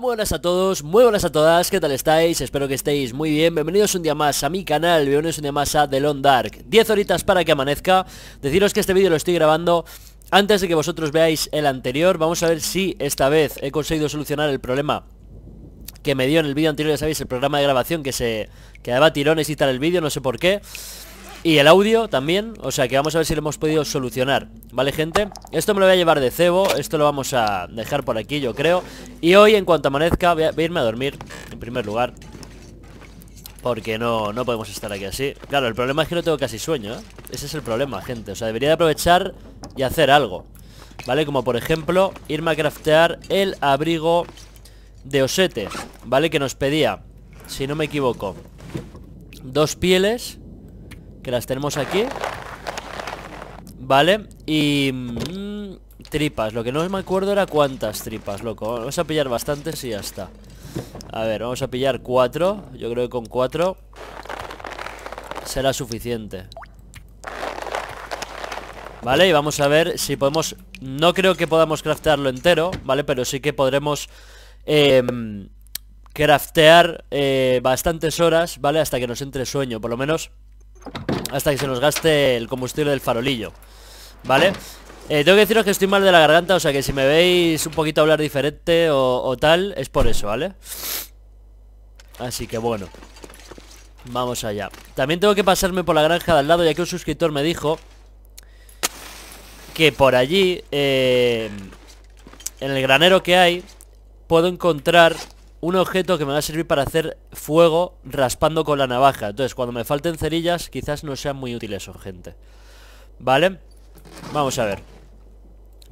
Hola, buenas a todos, muy buenas a todas, ¿qué tal estáis? Espero que estéis muy bien, bienvenidos un día más a mi canal, bienvenidos un día más a The Long Dark. 10 horitas para que amanezca. Deciros que este vídeo lo estoy grabando antes de que vosotros veáis el anterior. Vamos a ver si esta vez he conseguido solucionar el problema que me dio en el vídeo anterior. Ya sabéis, el programa de grabación que se quedaba tirones y tal el vídeo, no sé por qué. Y el audio también, o sea que vamos a ver si lo hemos podido solucionar, ¿vale, gente? Esto me lo voy a llevar de cebo, esto lo vamos a dejar por aquí, yo creo. Y hoy, en cuanto amanezca, voy a irme a dormir, en primer lugar, porque no podemos estar aquí así. Claro, el problema es que no tengo casi sueño, ¿eh? Ese es el problema, gente, o sea, debería de aprovechar y hacer algo, ¿vale? Como por ejemplo, irme a craftear el abrigo de Osete, ¿vale? Que nos pedía, si no me equivoco, 2 pieles... que las tenemos aquí, vale, y tripas, lo que no me acuerdo era cuántas tripas, loco. Vamos a pillar bastantes y ya está. A ver, vamos a pillar 4. Yo creo que con 4 será suficiente. Vale, y vamos a ver si podemos. No creo que podamos craftearlo entero, vale, pero sí que podremos craftear bastantes horas, vale, hasta que nos entre sueño, por lo menos hasta que se nos gaste el combustible del farolillo, ¿vale? Tengo que deciros que estoy mal de la garganta, o sea que si me veis un poquito hablar diferente o tal, es por eso, ¿vale? Así que bueno, vamos allá. También tengo que pasarme por la granja de al lado, ya que un suscriptor me dijo que por allí, en el granero que hay, puedo encontrar un objeto que me va a servir para hacer fuego raspando con la navaja. Entonces, cuando me falten cerillas, quizás no sean muy útiles eso, gente. ¿Vale? Vamos a ver.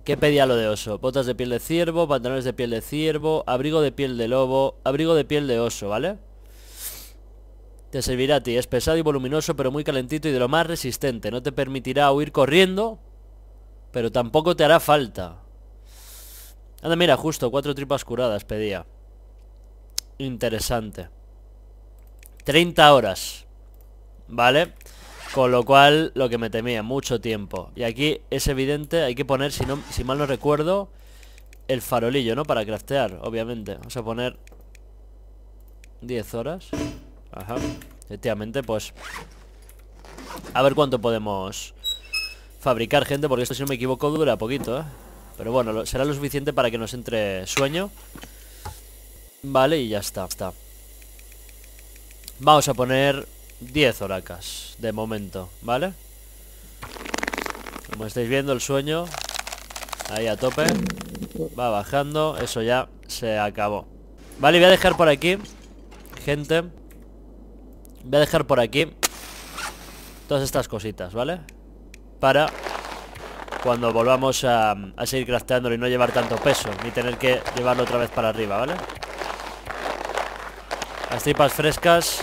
¿Qué pedía lo de oso? Botas de piel de ciervo, pantalones de piel de ciervo, abrigo de piel de lobo, abrigo de piel de oso, ¿vale? Te servirá a ti. Es pesado y voluminoso, pero muy calentito y de lo más resistente. No te permitirá huir corriendo, pero tampoco te hará falta. Anda, mira, justo 4 tripas curadas pedía. Interesante. 30 horas, ¿vale? Con lo cual, lo que me temía, mucho tiempo. Y aquí es evidente, hay que poner, si mal no recuerdo, el farolillo, ¿no? Para craftear, obviamente. Vamos a poner 10 horas. Ajá, efectivamente, pues a ver cuánto podemos fabricar, gente, porque esto, si no me equivoco, dura poquito, ¿eh? Pero bueno, será lo suficiente para que nos entre sueño. Vale, y ya está. Vamos a poner 10 horacas de momento, ¿vale? Como estáis viendo, el sueño ahí a tope, va bajando, eso ya se acabó. Vale, voy a dejar por aquí, gente, voy a dejar por aquí todas estas cositas, ¿vale? Para cuando volvamos a seguir crafteándolo y no llevar tanto peso, ni tener que llevarlo otra vez para arriba, ¿vale? Las tripas frescas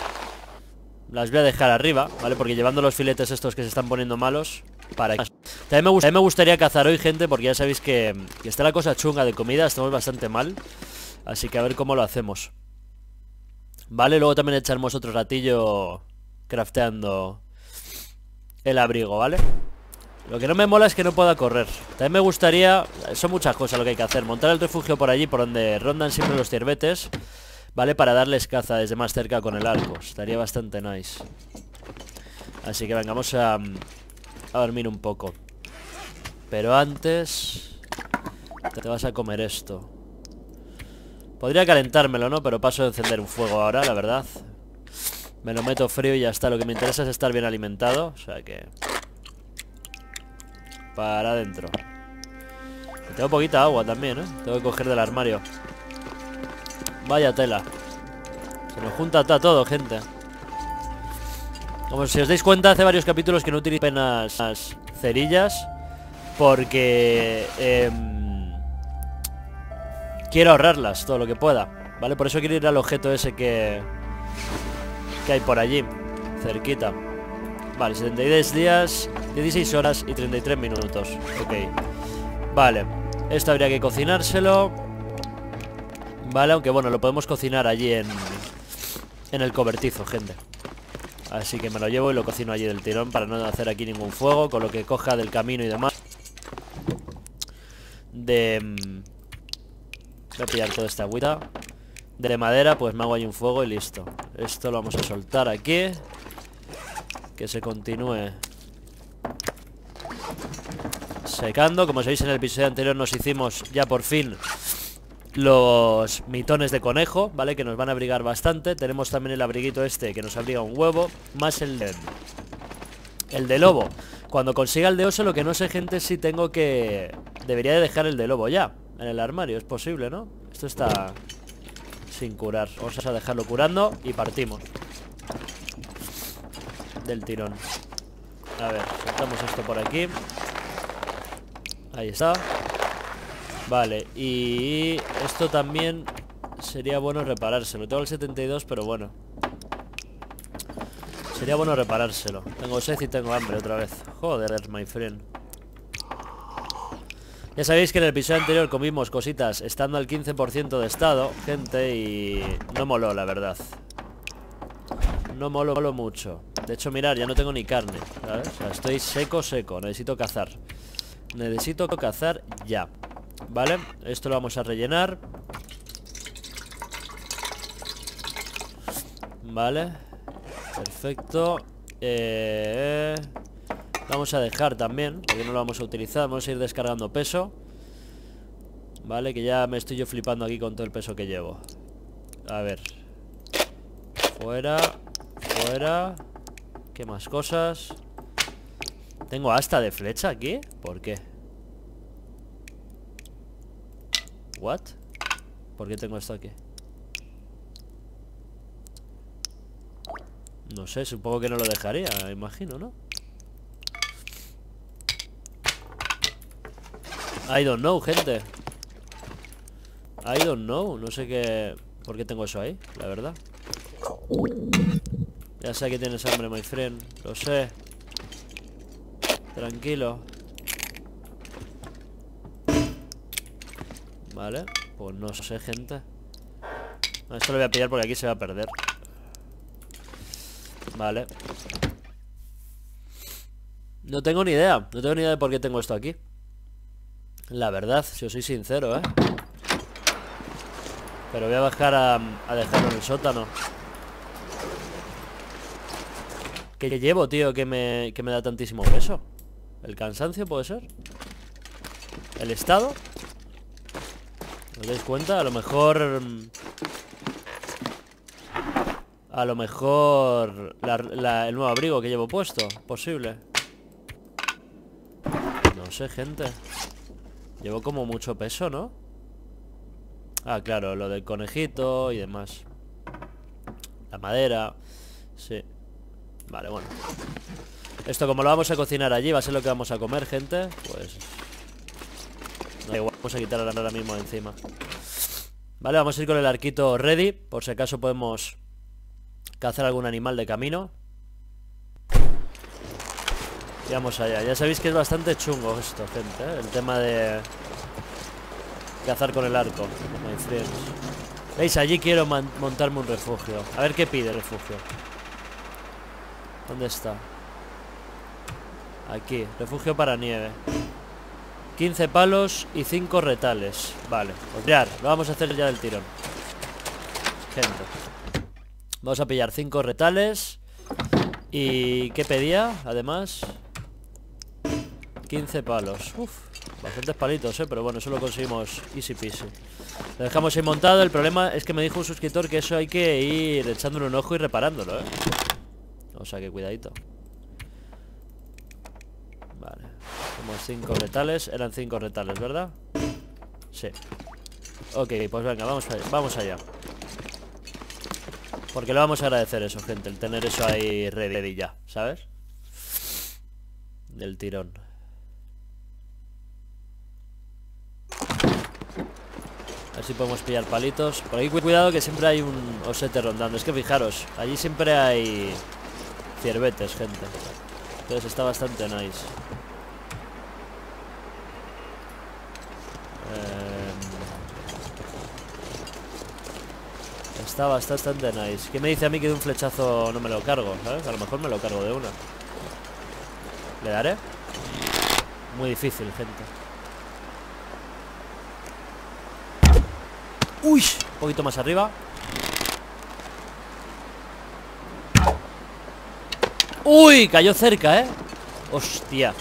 las voy a dejar arriba, ¿vale? Porque llevando los filetes estos que se están poniendo malos para aquí. También me gustaría cazar hoy, gente, porque ya sabéis que está la cosa chunga de comida. Estamos bastante mal, así que a ver cómo lo hacemos. Vale, luego también echaremos otro ratillo crafteando el abrigo, ¿vale? Lo que no me mola es que no pueda correr. También me gustaría... Son muchas cosas lo que hay que hacer. Montar el refugio por allí, por donde rondan siempre los ciervetes, ¿vale? Para darles caza desde más cerca con el arco. Estaría bastante nice. Así que venga, vamos a dormir un poco. Pero antes te vas a comer esto. Podría calentármelo, ¿no? Pero paso de encender un fuego ahora, la verdad. Me lo meto frío y ya está. Lo que me interesa es estar bien alimentado. O sea que... para adentro. Tengo poquita agua también, ¿eh? Tengo que coger del armario. Vaya tela. Se nos junta todo, gente. Como si os dais cuenta, hace varios capítulos que no utilizo apenas las cerillas, porque quiero ahorrarlas todo lo que pueda, ¿vale? Por eso quiero ir al objeto ese que hay por allí, cerquita. Vale, 72 días, 16 horas y 33 minutos. Ok. Vale, esto habría que cocinárselo. Vale, aunque bueno, lo podemos cocinar allí en el cobertizo, gente. Así que me lo llevo y lo cocino allí del tirón para no hacer aquí ningún fuego, con lo que coja del camino y demás. Voy a pillar toda esta agüita. de madera, pues me hago ahí un fuego y listo. Esto lo vamos a soltar aquí, que se continúe secando. Como sabéis, en el episodio anterior nos hicimos ya por fin los mitones de conejo, ¿vale? Que nos van a abrigar bastante. Tenemos también el abriguito este que nos abriga un huevo, más el de lobo. Cuando consiga el de oso, lo que no sé, gente, si tengo que... Debería de dejar el de lobo ya en el armario, es posible, ¿no? Esto está sin curar. Vamos a dejarlo curando y partimos del tirón. A ver, soltamos esto por aquí. Ahí está. Vale, y esto también sería bueno reparárselo. Tengo el 72, pero bueno, sería bueno reparárselo. Tengo sed y tengo hambre otra vez. Joder, my friend. Ya sabéis que en el episodio anterior comimos cositas estando al 15% de estado, gente, y no moló, la verdad. No moló mucho. De hecho, mirad, ya no tengo ni carne, ¿sabes? O sea, estoy seco. Necesito cazar. Necesito cazar ya. Vale, esto lo vamos a rellenar. Vale, perfecto. Vamos a dejar también, porque no lo vamos a utilizar. Vamos a ir descargando peso. Vale, que ya me estoy yo flipando aquí con todo el peso que llevo. A ver. Fuera. ¿Qué más cosas? ¿Tengo asta de flecha aquí? ¿Por qué? ¿What? ¿Por qué tengo esto aquí? No sé, supongo que no lo dejaría, imagino, ¿no? I don't know, gente. I don't know, no sé qué... ¿Por qué tengo eso ahí? La verdad. Ya sé que tienes hambre, my friend. Lo sé. Tranquilo. Vale, pues no sé, gente. Esto lo voy a pillar porque aquí se va a perder. Vale. No tengo ni idea de por qué tengo esto aquí, la verdad, si os soy sincero, pero voy a bajar a dejarlo en el sótano. ¿Qué llevo, tío, que me da tantísimo peso? ¿El cansancio puede ser? ¿El estado? ¿Os dais cuenta? A lo mejor el nuevo abrigo que llevo puesto. Posible. No sé, gente. Llevo como mucho peso, ¿no? Ah, claro, lo del conejito y demás. La madera. Sí. Vale, bueno. Esto, como lo vamos a cocinar allí, va a ser lo que vamos a comer, gente. Pues... da igual, vamos a quitar ahora mismo de encima. Vale, vamos a ir con el arquito ready, por si acaso podemos cazar algún animal de camino. Y vamos allá. Ya sabéis que es bastante chungo esto, gente, el tema de cazar con el arco, my friends. ¿Veis? Allí quiero montarme un refugio. A ver qué pide el refugio. ¿Dónde está? Aquí, refugio para nieve. 15 palos y 5 retales. Vale, pues mirad, lo vamos a hacer ya del tirón, gente. Vamos a pillar 5 retales. ¿Y qué pedía? Además 15 palos. Uf, bastantes palitos, pero bueno, eso lo conseguimos easy peasy. Lo dejamos ahí montado. El problema es que me dijo un suscriptor que eso hay que ir echándole un ojo y reparándolo, o sea que cuidadito. Vale, somos 5 retales. Eran 5 retales, ¿verdad? Sí. Ok, pues venga, vamos allá. Porque le vamos a agradecer eso, gente, el tener eso ahí ready ya, ¿sabes? Del tirón. A ver si podemos pillar palitos. Por aquí cuidado, que siempre hay un osete rondando. Es que fijaros, allí siempre hay ciervetes, gente. Entonces está bastante nice. Está bastante nice. ¿Qué me dice a mí que de un flechazo no me lo cargo, ¿sabes? A lo mejor me lo cargo de una. ¿Le daré? Muy difícil, gente. ¡Uy! Un poquito más arriba. ¡Uy! Cayó cerca, ¿eh? ¡Hostia!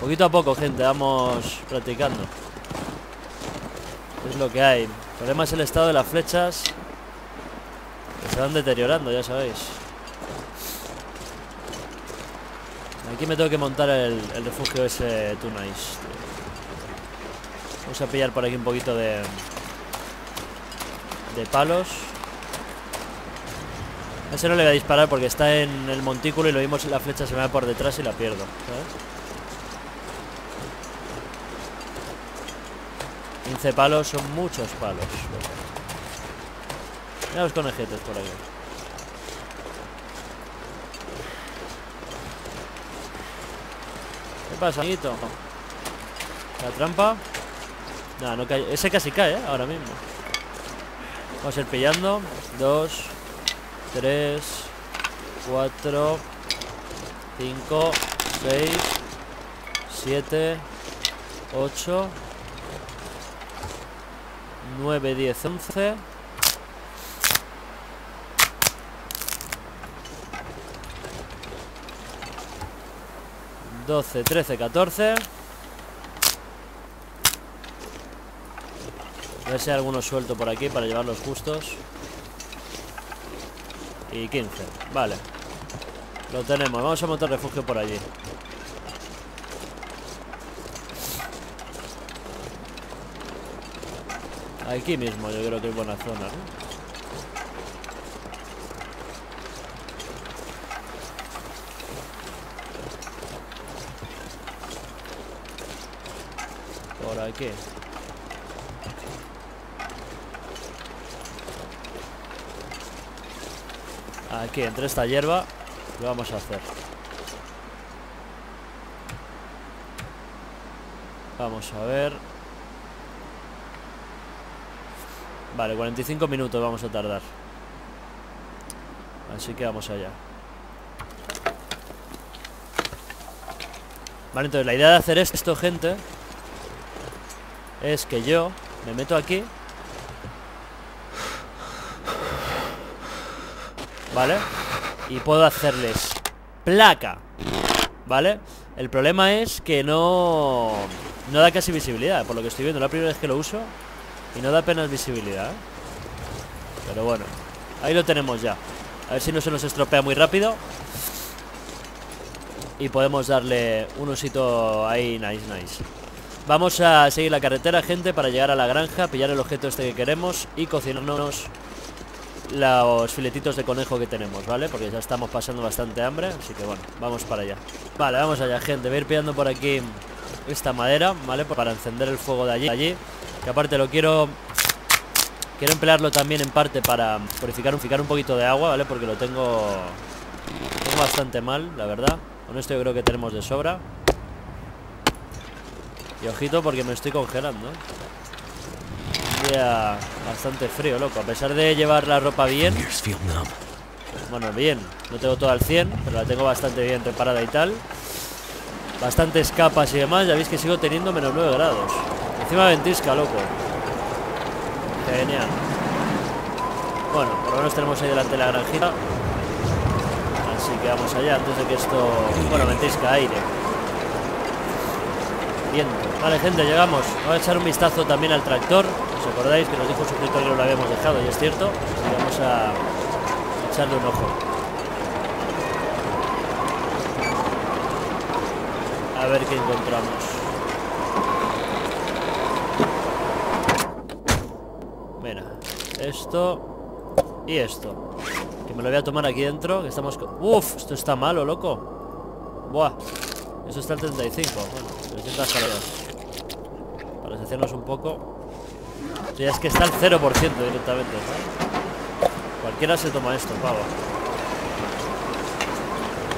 Poquito a poco, gente, vamos practicando. Es lo que hay. El problema es el estado de las flechas, que se van deteriorando, ya sabéis. Aquí me tengo que montar el refugio ese Tunais. Vamos a pillar por aquí un poquito de palos. A ese no le voy a disparar porque está en el montículo y lo vimos, la flecha se me va por detrás y la pierdo, ¿sabes? 15 palos son muchos palos. Mira los conejetes por aquí. ¿Qué pasa, amiguito? La trampa. No, no cae. Ese casi cae, ¿eh? Ahora mismo. Vamos a ir pillando. 2, 3, 4, 5, 6, 7, 8, 9, 10, 11. Doce, 13, 14. A ver si hay alguno suelto por aquí para llevarlos justos. Y 15, vale. Lo tenemos, vamos a montar refugio por allí. Aquí mismo yo creo que es buena zona, ¿no? Por aquí. Aquí, entre esta hierba, lo vamos a hacer. Vamos a ver. Vale, 45 minutos vamos a tardar. Así que vamos allá. Vale, entonces la idea de hacer esto, gente, es que yo me meto aquí. ¿Vale? Y puedo hacerles placa, ¿vale? El problema es que no da casi visibilidad. Por lo que estoy viendo, la primera vez que lo uso y no da apenas visibilidad, ¿eh? Pero bueno, ahí lo tenemos ya. A ver si no se nos estropea muy rápido y podemos darle un usito ahí, nice. Vamos a seguir la carretera, gente, para llegar a la granja, pillar el objeto este que queremos y cocinarnos los filetitos de conejo que tenemos, ¿vale? Porque ya estamos pasando bastante hambre, así que bueno, vamos para allá. Vale, vamos allá, gente. Voy a ir pillando por aquí esta madera, ¿vale? Para encender el fuego de allí. Que aparte lo quiero emplearlo también en parte para purificar un poquito de agua, ¿vale? Porque lo tengo bastante mal, la verdad. Con esto yo creo que tenemos de sobra. Y ojito porque me estoy congelando. Bastante frío, loco. A pesar de llevar la ropa bien. Bueno, bien. No tengo toda al 100, pero la tengo bastante bien reparada y tal. Bastantes capas y demás. Ya veis que sigo teniendo menos 9 grados. Encima ventisca, loco. Genial. Bueno, por lo menos tenemos ahí delante la granjita. Así que vamos allá antes de que esto... Bueno, ventisca, aire. Bien. Vale, gente, llegamos. Vamos a echar un vistazo también al tractor. ¿Os acordáis que nos dijo un suscriptor que no lo habíamos dejado? Y es cierto. Así que vamos a echarle un ojo. A ver qué encontramos. Mira, esto y esto, que me lo voy a tomar aquí dentro, que estamos... ¡Uf! Esto está malo, loco. Buah. Eso está al 35. Bueno, 300 calorías. Para saciarnos un poco. Sí, es que está al 0% directamente, ¿sabes? Cualquiera se toma esto, pavo.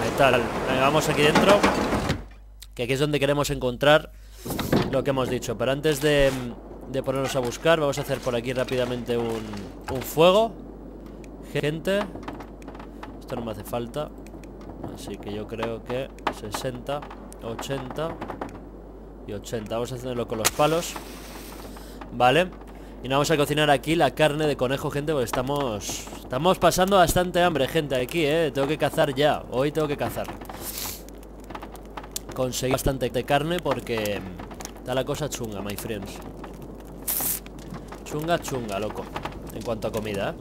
Metal. Vamos aquí dentro, que aquí es donde queremos encontrar lo que hemos dicho. Pero antes de ponernos a buscar, vamos a hacer por aquí rápidamente un fuego. Gente, esto no me hace falta. Así que yo creo que 60, 80 y 80. Vamos a hacerlo con los palos. Vale. Y nos vamos a cocinar aquí la carne de conejo, gente, porque estamos Estamos pasando bastante hambre, gente, aquí, Tengo que cazar ya. Hoy tengo que cazar. Conseguí bastante de carne porque está la cosa chunga, my friends. Chunga, chunga, loco. En cuanto a comida,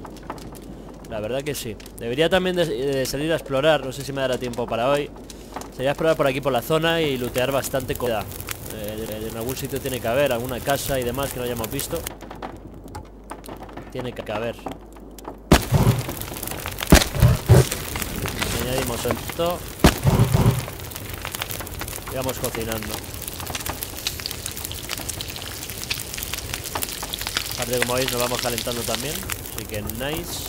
La verdad que sí. Debería también de salir a explorar. No sé si me dará tiempo para hoy. Sería explorar por aquí, por la zona, y lootear bastante comida. En algún sitio tiene que haber alguna casa y demás que no hayamos visto. Tiene que haber. Añadimos esto y vamos cocinando. Aparte, como veis, nos vamos calentando también, así que nice.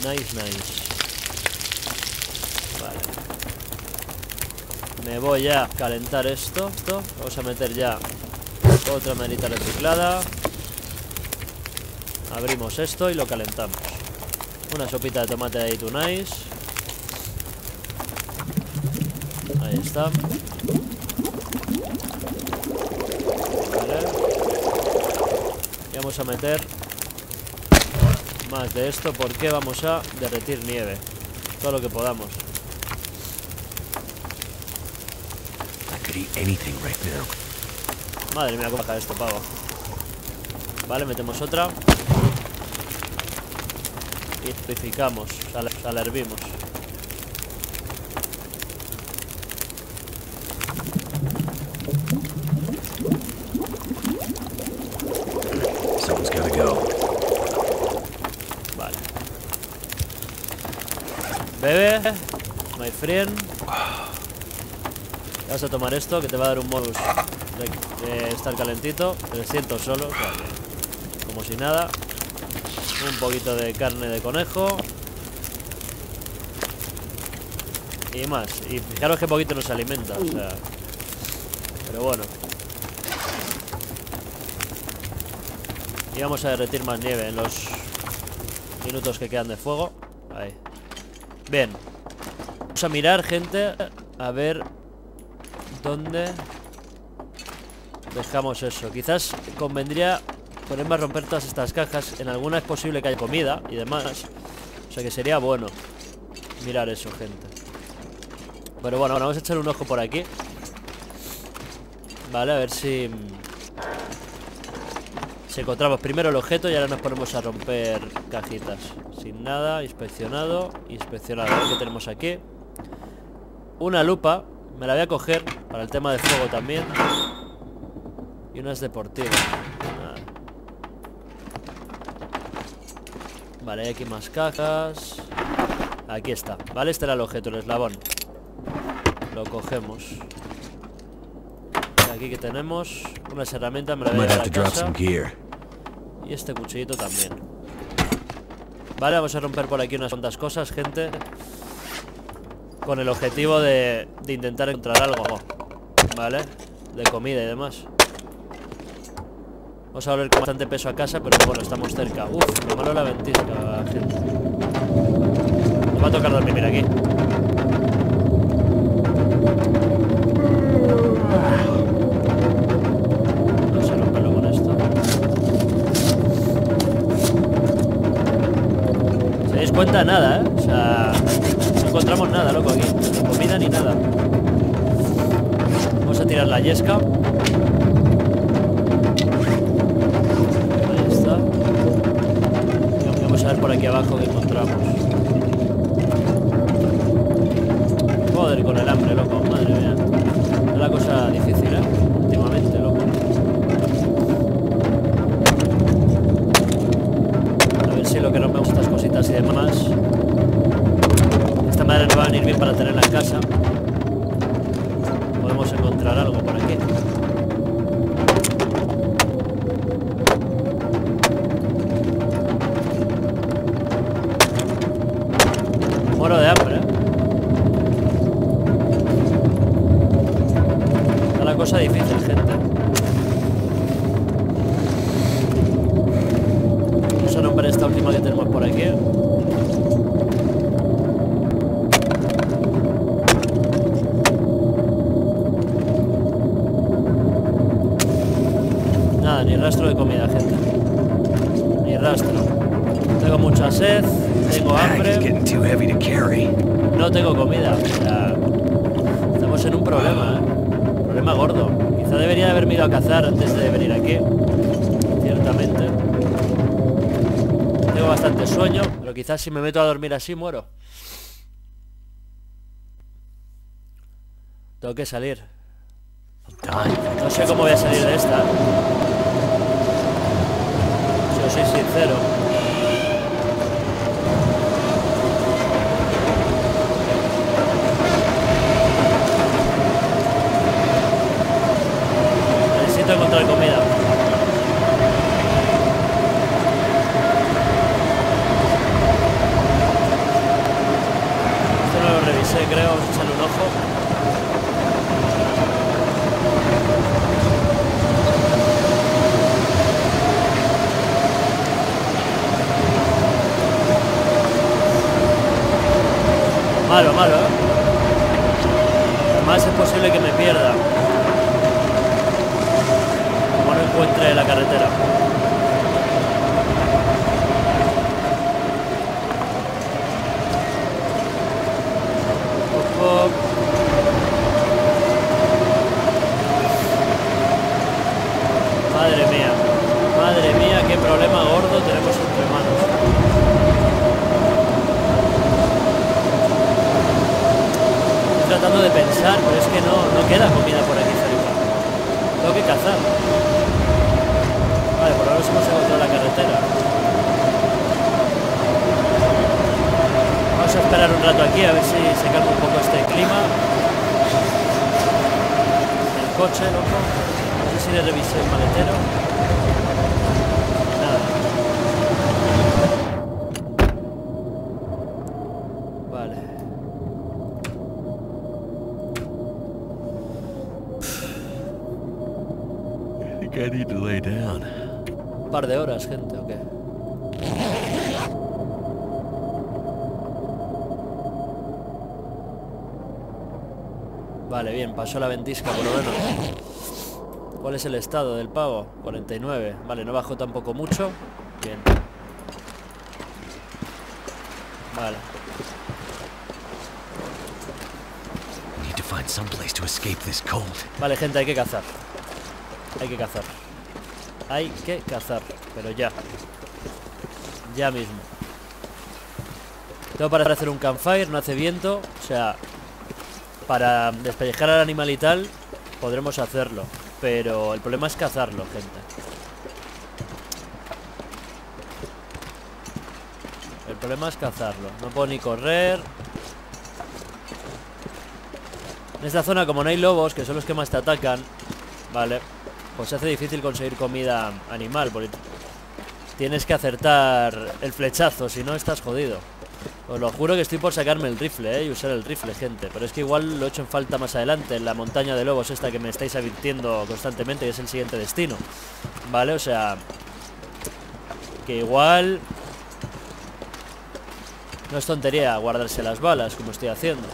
Nice, nice. Vale. Me voy a calentar esto. Vamos a meter ya otra manita reciclada. Abrimos esto y lo calentamos. Una sopita de tomate de tunais. Ahí está. Vale. Y vamos a meter más de esto porque vamos a derretir nieve todo lo que podamos. Madre mía, cómo baja esto, pavo. Vale, metemos otra y purificamos, o sea, la hervimos. Bebe, my friend. Vas a tomar esto, que te va a dar un bonus de estar calentito. 300 solo, vale. Como si nada. Un poquito de carne de conejo y más. Y fijaros que poquito nos alimenta, o sea. Pero bueno. Y vamos a derretir más nieve en los minutos que quedan de fuego. Ahí. Bien, vamos a mirar, gente, a ver dónde dejamos eso. Quizás convendría ponerme a romper todas estas cajas. En alguna es posible que haya comida y demás, o sea que sería bueno mirar eso, gente. Pero bueno, vamos a echar un ojo por aquí. Vale, a ver si encontramos primero el objeto y ahora nos ponemos a romper cajitas. Sin nada, inspeccionado. A ver qué tenemos aquí. Una lupa, me la voy a coger para el tema de fuego también. Y unas deportivas. Vale, hay aquí más cajas. Aquí está, vale, este era el objeto, el eslabón. Lo cogemos. Aquí que tenemos unas herramientas, me la voy a llevar a casa. Y este cuchillito también. Vale, vamos a romper por aquí unas cuantas cosas, gente, con el objetivo de intentar encontrar algo, vale, de comida y demás. Vamos a volver con bastante peso a casa, pero bueno, estamos cerca. Uf, lo malo la ventisca, gente. Nos va a tocar dormir aquí. Cuenta nada, o sea, no encontramos nada, loco, aquí, ni comida ni nada. Vamos a tirar la yesca. Ahí está. Y vamos a ver por aquí abajo que encontramos. Joder, con el hambre, loco, madre mía. Es la cosa difícil, últimamente, loco. A ver si lo que nos vemos estas cositas y demás. Esta madera nos va a venir bien para tenerla en casa. Podemos encontrar algo por aquí. Muero de hambre, Está la cosa difícil, gente. Vamos a romper esta última que tenemos por aquí. Nada, Nada, ni rastro de comida, gente. Ni rastro. Tengo mucha sed, tengo hambre. No tengo comida. Ya. Estamos en un problema, ¿eh? Problema gordo. Quizá debería haberme ido a cazar antes de venir aquí. Ciertamente. Tengo bastante sueño, pero quizás si me meto a dormir así muero. Tengo que salir. No sé cómo voy a salir de esta. Si os soy sincero. Necesito encontrar comida. Esto no lo revisé, creo. Echar un ojo. Malo, malo, ¿eh? Además es posible que me pierda. Como no encuentre la carretera. Ojo. Madre mía, qué problema gordo tenemos entre manos. Tratando de pensar, pero es que no queda comida por aquí cerca. Tengo que cazar. Vale, por ahora nos hemos encontrado la carretera. Vamos a esperar un rato aquí a ver si se calma un poco este clima. El coche, loco. No sé si le revisé el maletero. Nada. Vale. I need to lay down. Un par de horas, gente, ¿o qué? Vale, bien, pasó la ventisca por lo menos. ¿Cuál es el estado del pavo? 49. Vale, no bajó tampoco mucho. Bien. Vale. Vale, gente, hay que cazar. Hay que cazar. Hay que cazar. Pero ya. Ya mismo. Tengo para hacer un campfire. No hace viento. O sea, para despellejar al animal y tal, podremos hacerlo. Pero el problema es cazarlo, gente. El problema es cazarlo. No puedo ni correr. En esta zona, como no hay lobos, que son los que más te atacan, vale, pues se hace difícil conseguir comida animal, porque tienes que acertar el flechazo, si no estás jodido. Os lo juro que estoy por sacarme el rifle, y usar el rifle, gente. Pero es que igual lo echo en falta más adelante, en la montaña de lobos esta que me estáis advirtiendo constantemente, que es el siguiente destino. Vale, o sea, que igual no es tontería guardarse las balas, como estoy haciendo.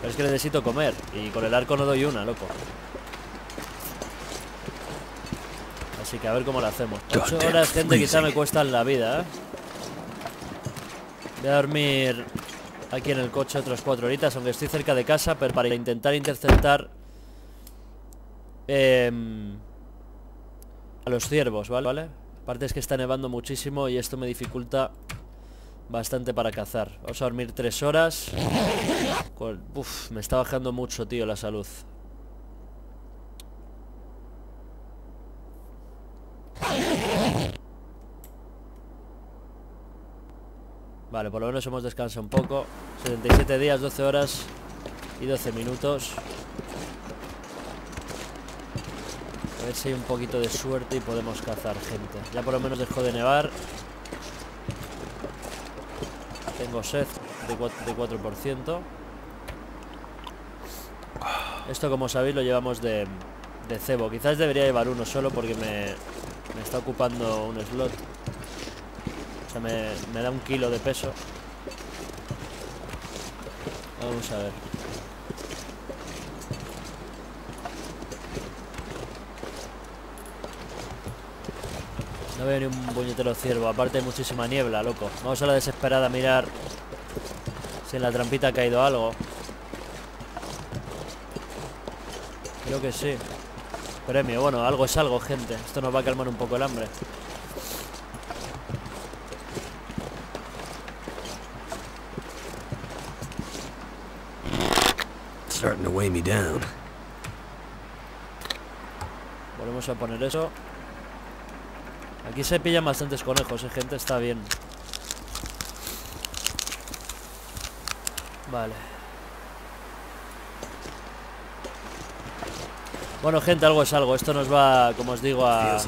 Pero es que necesito comer, y con el arco no doy una, loco. Así que a ver cómo lo hacemos. 8 horas, gente, quizá me cuestan la vida, ¿eh? Voy a dormir aquí en el coche otras 4 horitas, aunque estoy cerca de casa, pero para intentar interceptar a los ciervos, ¿vale? Aparte es que está nevando muchísimo y esto me dificulta bastante para cazar. Vamos a dormir 3 horas. Uf, me está bajando mucho, tío, la salud. Vale, por lo menos hemos descansado un poco. 77 días, 12 horas y 12 minutos. A ver si hay un poquito de suerte y podemos cazar, gente. Ya por lo menos dejó de nevar. Tengo sed de 4%. Esto, como sabéis, lo llevamos de cebo. Quizás debería llevar uno solo porque me está ocupando un slot. O sea, me da 1 kilo de peso. Vamos a ver. No veo ni un puñetero ciervo. Aparte hay muchísima niebla, loco. Vamos a la desesperada a mirar si en la trampita ha caído algo. Creo que sí. Premio, bueno, algo es algo, gente. Esto nos va a calmar un poco el hambre. Volvemos a poner eso. Aquí se pillan bastantes conejos, gente, está bien. Vale. Bueno, gente, algo es algo. Esto nos va, como os digo, a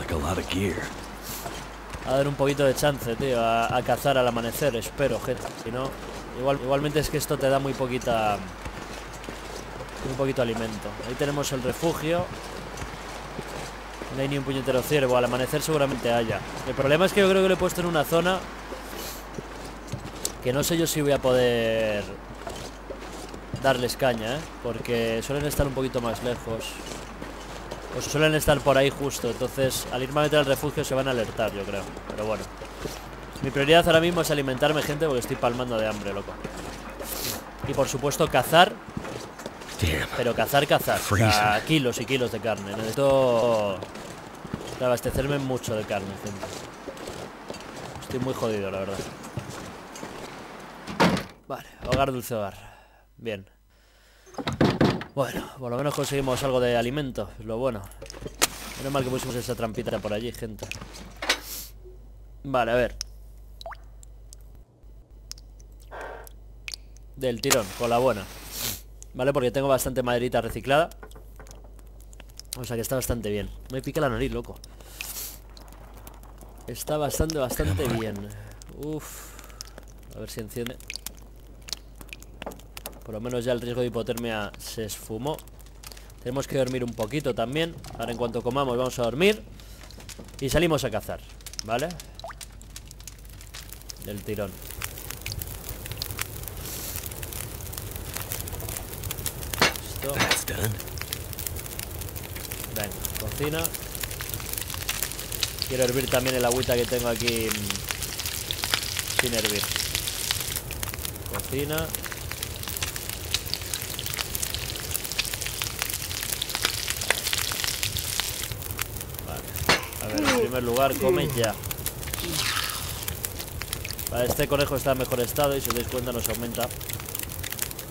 dar un poquito de chance, tío, a cazar al amanecer, espero, gente. Si no, igualmente es que esto te da muy poquita... un poquito de alimento. Ahí tenemos el refugio. No hay ni un puñetero ciervo. Al amanecer seguramente haya. El problema es que yo creo que lo he puesto en una zona que no sé yo si voy a poder darles caña, ¿eh? Porque suelen estar un poquito más lejos. O suelen estar por ahí justo. Entonces al irme a meter al refugio se van a alertar, yo creo. Pero bueno, mi prioridad ahora mismo es alimentarme, gente, porque estoy palmando de hambre, loco. Y por supuesto cazar. Pero cazar, o sea, kilos y kilos de carne. Necesito abastecerme mucho de carne, gente. Estoy muy jodido, la verdad. Vale, hogar, dulce hogar. Bien. Bueno, por lo menos conseguimos algo de alimento, es lo bueno. Menos mal que pusimos esa trampita por allí, gente. Vale, a ver. Del tirón, con la buena. Vale, porque tengo bastante maderita reciclada. O sea que está bastante bien. Me pica la nariz, loco. Está bastante bien. Uf. A ver si enciende. Por lo menos ya el riesgo de hipotermia se esfumó. Tenemos que dormir un poquito también. Ahora en cuanto comamos vamos a dormir y salimos a cazar, ¿vale? Del tirón. Venga, cocina. Quiero hervir también el agüita que tengo aquí sin hervir. Cocina. Vale, a ver, en primer lugar come ya. Vale, este conejo está en mejor estado y si os dais cuenta nos aumenta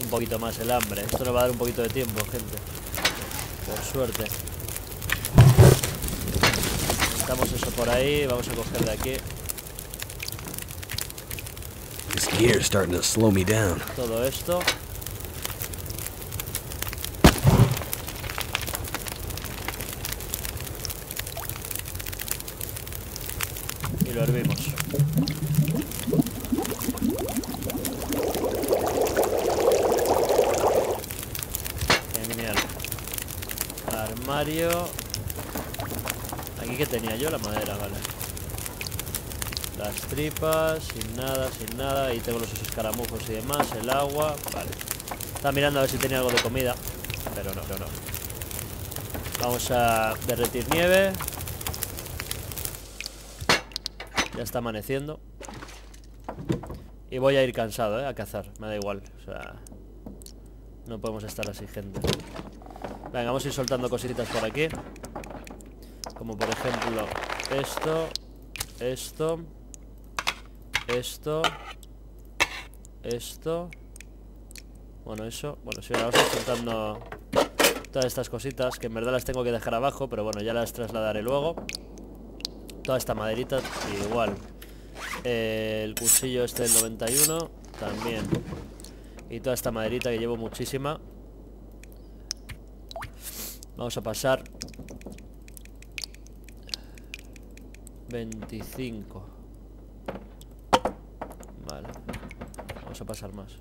un poquito más el hambre. Esto nos va a dar un poquito de tiempo, gente. Por suerte. Estamos eso por ahí. Vamos a coger de aquí. Todo esto. Y lo hervimos. Aquí que tenía yo la madera, vale. Las tripas, sin nada. Ahí tengo los escaramujos y demás, el agua, vale. Estaba mirando a ver si tenía algo de comida, pero no, Vamos a derretir nieve. Ya está amaneciendo. Y voy a ir cansado, a cazar, me da igual. O sea, no podemos estar así, gente. Venga, vamos a ir soltando cositas por aquí. Como por ejemplo esto. Bueno, eso. Bueno, sí, ahora vamos a ir soltando todas estas cositas, que en verdad las tengo que dejar abajo, pero bueno, ya las trasladaré luego. Toda esta maderita, igual. El cuchillo este del 91, también. Y toda esta maderita que llevo muchísima. Vamos a pasar 25. Vale. Vamos a pasar más.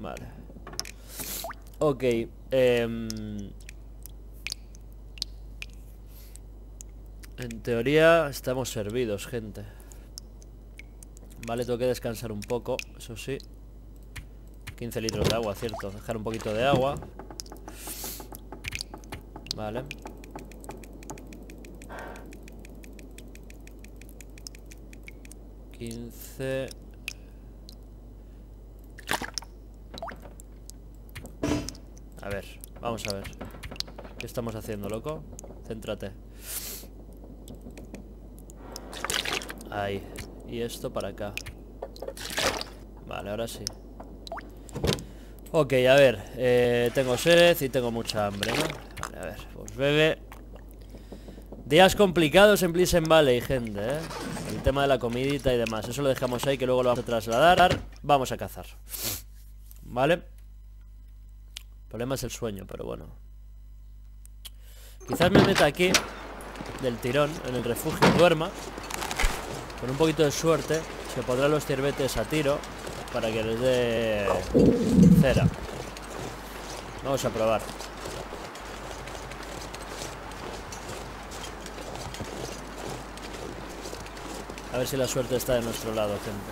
Vale. Ok. En teoría estamos servidos, gente. Vale, tengo que descansar un poco, eso sí. 15 litros de agua, cierto. Dejar un poquito de agua. Vale. 15. A ver, vamos a ver. ¿Qué estamos haciendo, loco? Céntrate. Ahí. Y esto para acá. Vale, ahora sí. Ok, a ver, tengo sed y tengo mucha hambre, ¿no? Vale, a ver, pues bebe. Días complicados en Pleasant Valley, gente, ¿eh? El tema de la comidita y demás. Eso lo dejamos ahí, que luego lo vamos a trasladar. Vamos a cazar. Vale. El problema es el sueño, pero bueno. Quizás me meta aquí del tirón, en el refugio, duerma. Con un poquito de suerte se podrán los ciervetes a tiro para que les dé cera. Vamos a probar. A ver si la suerte está de nuestro lado, gente.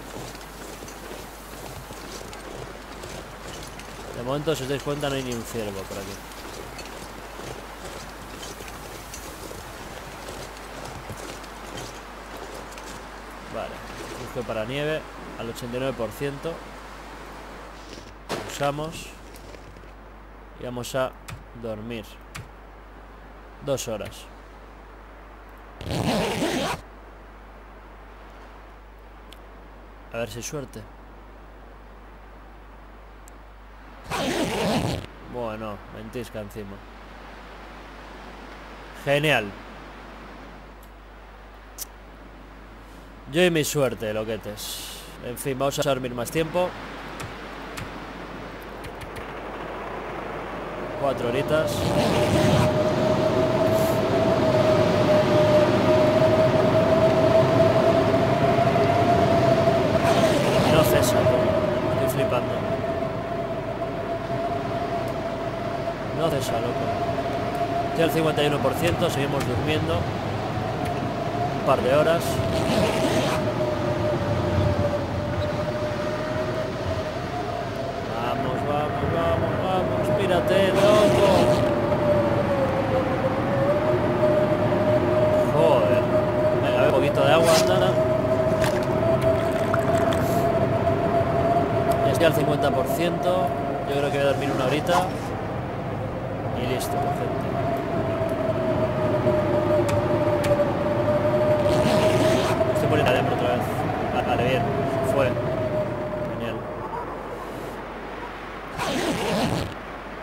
De momento, si os dais cuenta, no hay ni un ciervo por aquí. Vale, busco para nieve al 89%. Usamos. Y vamos a dormir 2 horas. A ver si hay suerte. Bueno, ventisca encima. Genial. Yo y mi suerte, loquetes. En fin, vamos a dormir más tiempo. 4 horitas. No cesa, estoy flipando. No cesa, loco. Estoy al 51%, seguimos durmiendo. Un par de horas. Mírate, loco. Joder. Venga, un poquito de agua, Antana. Ya estoy al 50%. Yo creo que voy a dormir una horita. Y listo, perfecto. Estoy poniendo adentro otra vez. Vale, vale, bien. Fue.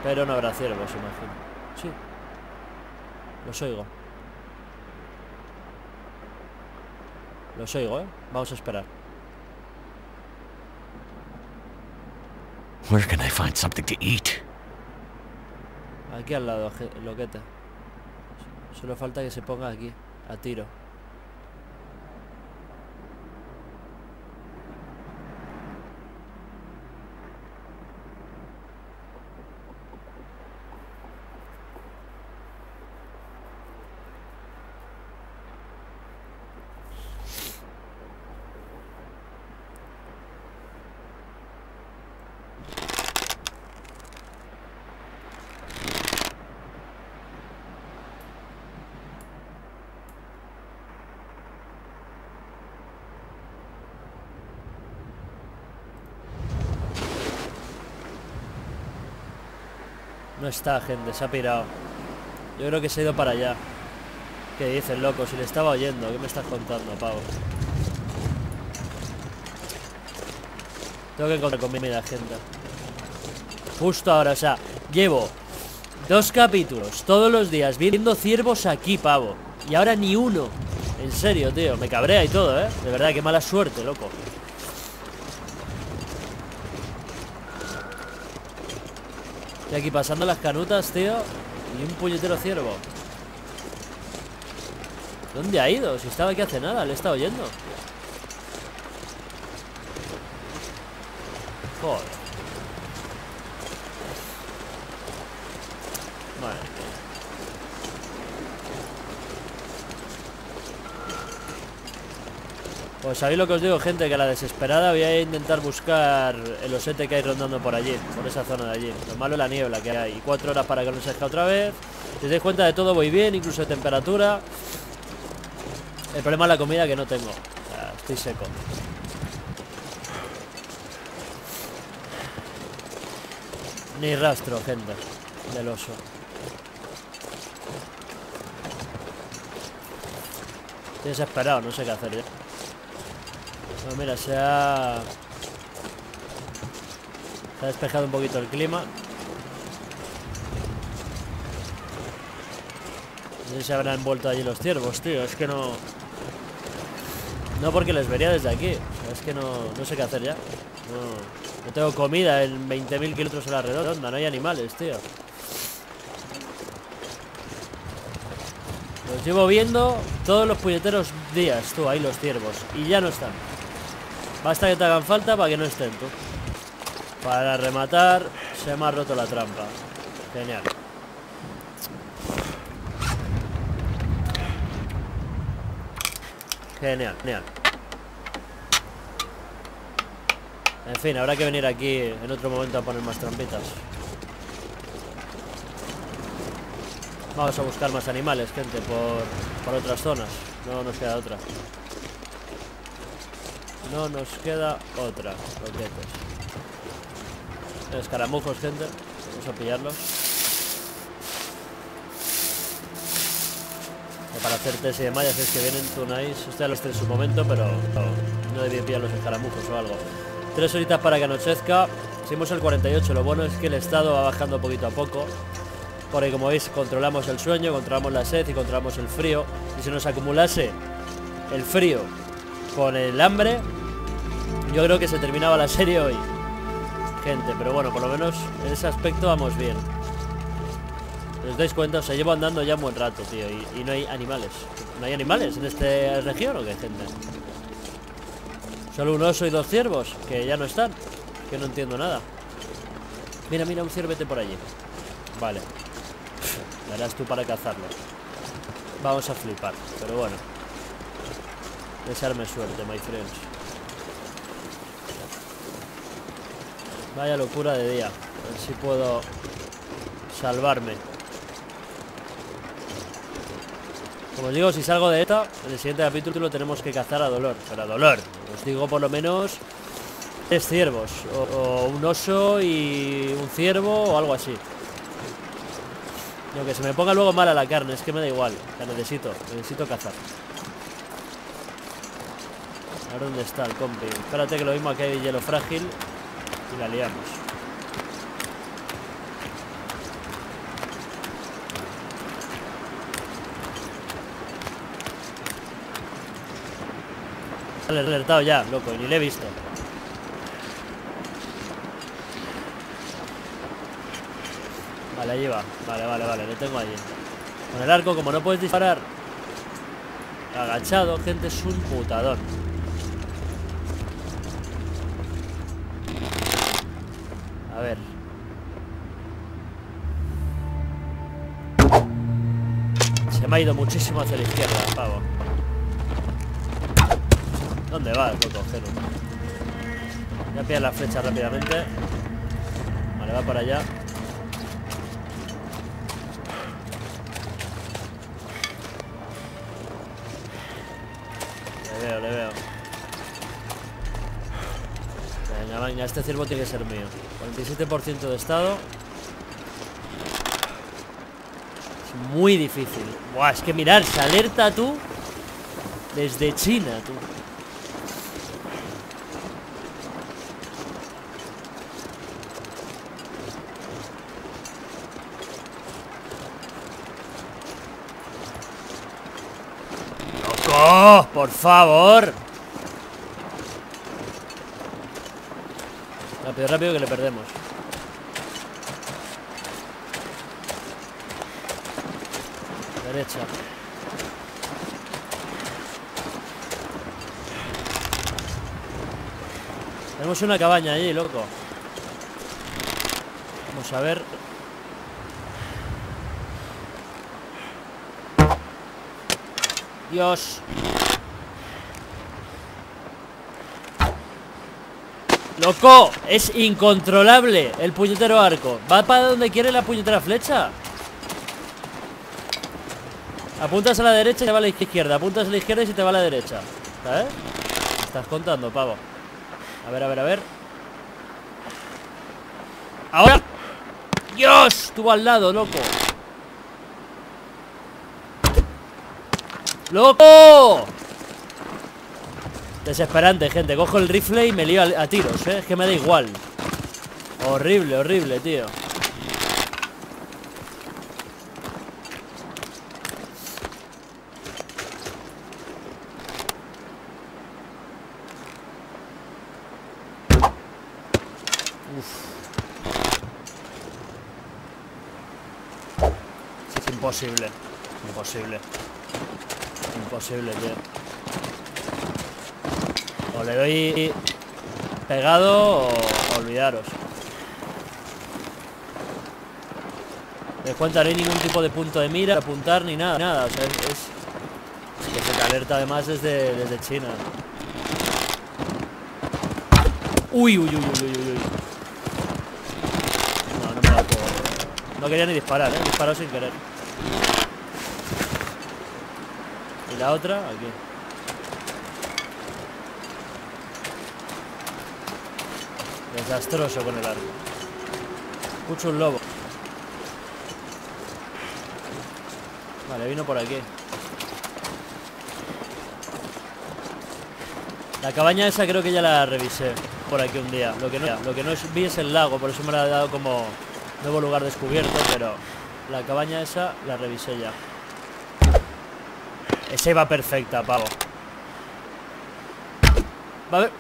Pero no habrá ciervos, imagino. Sí. Los oigo. Los oigo, ¿eh? Vamos a esperar. Where can I find something to eat? Aquí al lado, loqueta. Solo falta que se ponga aquí, a tiro. No está, gente, se ha pirado. Yo creo que se ha ido para allá. ¿Qué dices, loco? Si le estaba oyendo. ¿Qué me estás contando, pavo? Tengo que encontrar comida, gente. Justo ahora, o sea, llevo 2 capítulos todos los días viendo ciervos aquí, pavo. Y ahora ni uno. En serio, tío, me cabrea y todo, ¿eh? De verdad, qué mala suerte, loco. Estoy aquí pasando las canutas, tío. Y un puñetero ciervo. ¿Dónde ha ido? Si estaba aquí hace nada, le he estado oyendo. Joder. Vale. Pues sabéis lo que os digo, gente, que a la desesperada voy a intentar buscar el osete que hay rondando por allí, por esa zona de allí. Lo malo es la niebla que hay. 4 horas para que no se escape otra vez. Si os dais cuenta de todo voy bien, incluso de temperatura. El problema es la comida que no tengo. O sea, estoy seco. Ni rastro, gente, del oso. Estoy desesperado, no sé qué hacer ya. Bueno, mira, se ha despejado un poquito el clima. No sé si habrán vuelto allí los ciervos, tío. Es que no... No porque les vería desde aquí. O sea, es que no sé qué hacer ya. No tengo comida en 20.000 kilómetros a la redonda. No hay animales, tío. Los llevo viendo todos los puñeteros días, tú, ahí los ciervos. Y ya no están. Basta que te hagan falta para que no estén, tú. Para rematar, se me ha roto la trampa. Genial. Genial, genial. En fin, habrá que venir aquí en otro momento a poner más trampitas. Vamos a buscar más animales, gente, por otras zonas. No nos queda otra. No nos queda otra. Loquetes. Escaramujos, gente. Vamos a pillarlos. Para hacer test y demás, ya sabéis que vienen tunais. Estoy a los tres en su momento, pero no debí pillar los escaramujos o algo. 3 horitas para que anochezca. Hicimos el 48, lo bueno es que el estado va bajando poquito a poco. Porque como veis, controlamos el sueño, controlamos la sed y controlamos el frío. Y si nos acumulase el frío con el hambre, yo creo que se terminaba la serie hoy, gente, pero bueno, por lo menos en ese aspecto vamos bien. ¿Os dais cuenta? O sea, llevo andando ya un buen rato, tío, y no hay animales. ¿No hay animales en esta región o qué, gente? Solo un oso y 2 ciervos, que ya no están. Que no entiendo nada. Mira, mira, un ciervete por allí. Vale. Darás tú para cazarlo. Vamos a flipar, pero bueno. Desearme suerte, my friends. Vaya locura de día. A ver si puedo salvarme. Como os digo, si salgo de esta, en el siguiente capítulo tenemos que cazar a dolor. Pero a dolor, os digo, por lo menos 3 ciervos, o un oso y un ciervo, o algo así. Lo que se me ponga luego mala la carne, es que me da igual. La necesito cazar. A ver dónde está el compi. Espérate, que lo mismo aquí hay hielo frágil y la liamos. Le he alertado ya, loco, y ni le he visto. Vale, allí va. Vale, le tengo allí. Con el arco, como no puedes disparar agachado, gente, es un putadón. A ver. Se me ha ido muchísimo hacia la izquierda, pavo. ¿Dónde vas, loco? Voy a pillar la flecha rápidamente. Vale, va para allá. Le veo. Venga, este ciervo tiene que ser mío. 47% de estado. Es muy difícil. Buah, es que mirar, se alerta tú desde China, tú. ¡Oh, por favor! Rápido, rápido, que le perdemos. Derecha. Tenemos una cabaña allí, loco. Vamos a ver. Dios. ¡Loco! Es incontrolable el puñetero arco. Va para donde quiere la puñetera flecha. Apuntas a la derecha y te va a la izquierda. Apuntas a la izquierda y se te va a la derecha. ¿Sabes? ¿Me estás contando, pavo? A ver. ¡Ahora! Dios, estuvo al lado, loco. ¡Loco! Desesperante, gente. Cojo el rifle y me lío a tiros, ¿eh? Es que me da igual. Horrible, horrible, tío. Uf. Es imposible. Imposible. Imposible, tío. O le doy pegado o olvidaros. Me cuenta, no hay ningún tipo de punto de mira, apuntar ni nada, nada. O sea, es que se te alerta además desde China. Uy, uy, uy, uy, uy, uy. No, no me la puedo. No quería ni disparar, ¿eh? Disparado sin querer. Y la otra, aquí. Desastroso con el arco. Escucho un lobo. Vale, vino por aquí. La cabaña esa creo que ya la revisé por aquí un día. Lo que no vi es el lago, por eso me la he dado como nuevo lugar descubierto, pero la cabaña esa la revisé ya. Esa iba perfecta, pavo. Va a ver.